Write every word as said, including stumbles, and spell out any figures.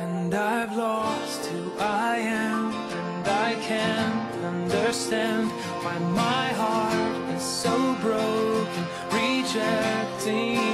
and I've lost who I am, and I can't understand why my heart is so broken, rejecting